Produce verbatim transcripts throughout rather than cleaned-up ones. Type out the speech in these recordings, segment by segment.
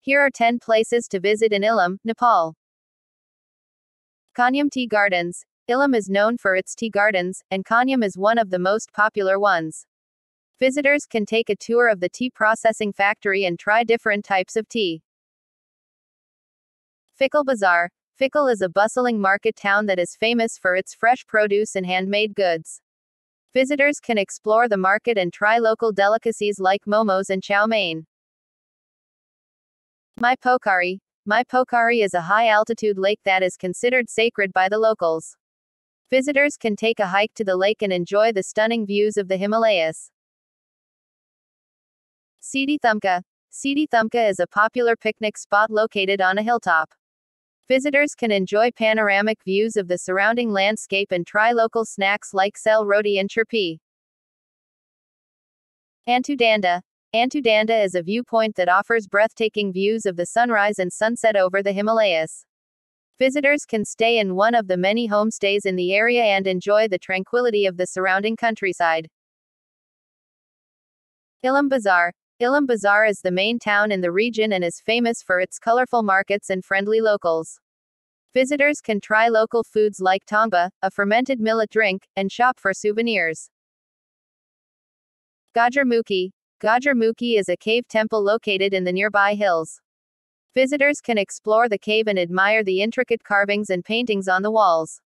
Here are ten places to visit in Ilam, Nepal. Kanyam Tea Gardens. Ilam is known for its tea gardens, and Kanyam is one of the most popular ones. Visitors can take a tour of the tea processing factory and try different types of tea. Fikal Bazaar. Fikal is a bustling market town that is famous for its fresh produce and handmade goods. Visitors can explore the market and try local delicacies like momos and chow mein. My Pokhari. My Pokhari is a high-altitude lake that is considered sacred by the locals. Visitors can take a hike to the lake and enjoy the stunning views of the Himalayas. Sidi Thumka. Sidi Thumka is a popular picnic spot located on a hilltop. Visitors can enjoy panoramic views of the surrounding landscape and try local snacks like sel roti and chirpi. Antudanda. Antudanda is a viewpoint that offers breathtaking views of the sunrise and sunset over the Himalayas. Visitors can stay in one of the many homestays in the area and enjoy the tranquility of the surrounding countryside. Ilam Bazaar. Ilam Bazaar is the main town in the region and is famous for its colorful markets and friendly locals. Visitors can try local foods like tongba, a fermented millet drink, and shop for souvenirs. Gajurmukhi. Gajurmukhi is a cave temple located in the nearby hills. Visitors can explore the cave and admire the intricate carvings and paintings on the walls.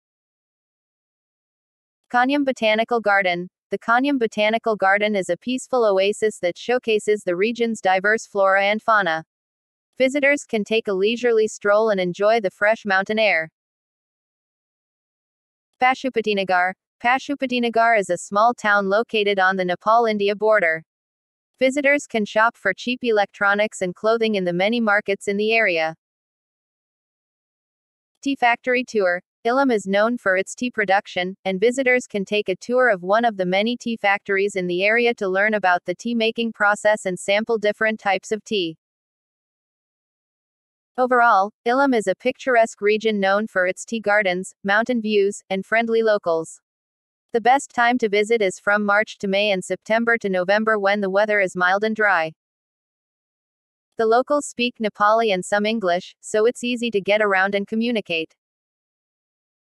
Kanyam Botanical Garden. The Kanyam Botanical Garden is a peaceful oasis that showcases the region's diverse flora and fauna. Visitors can take a leisurely stroll and enjoy the fresh mountain air. Pashupatinagar. Pashupatinagar is a small town located on the Nepal-India border. Visitors can shop for cheap electronics and clothing in the many markets in the area. Tea Factory Tour. Ilam is known for its tea production, and visitors can take a tour of one of the many tea factories in the area to learn about the tea-making process and sample different types of tea. Overall, Ilam is a picturesque region known for its tea gardens, mountain views, and friendly locals. The best time to visit is from March to May and September to November when the weather is mild and dry. The locals speak Nepali and some English, so it's easy to get around and communicate.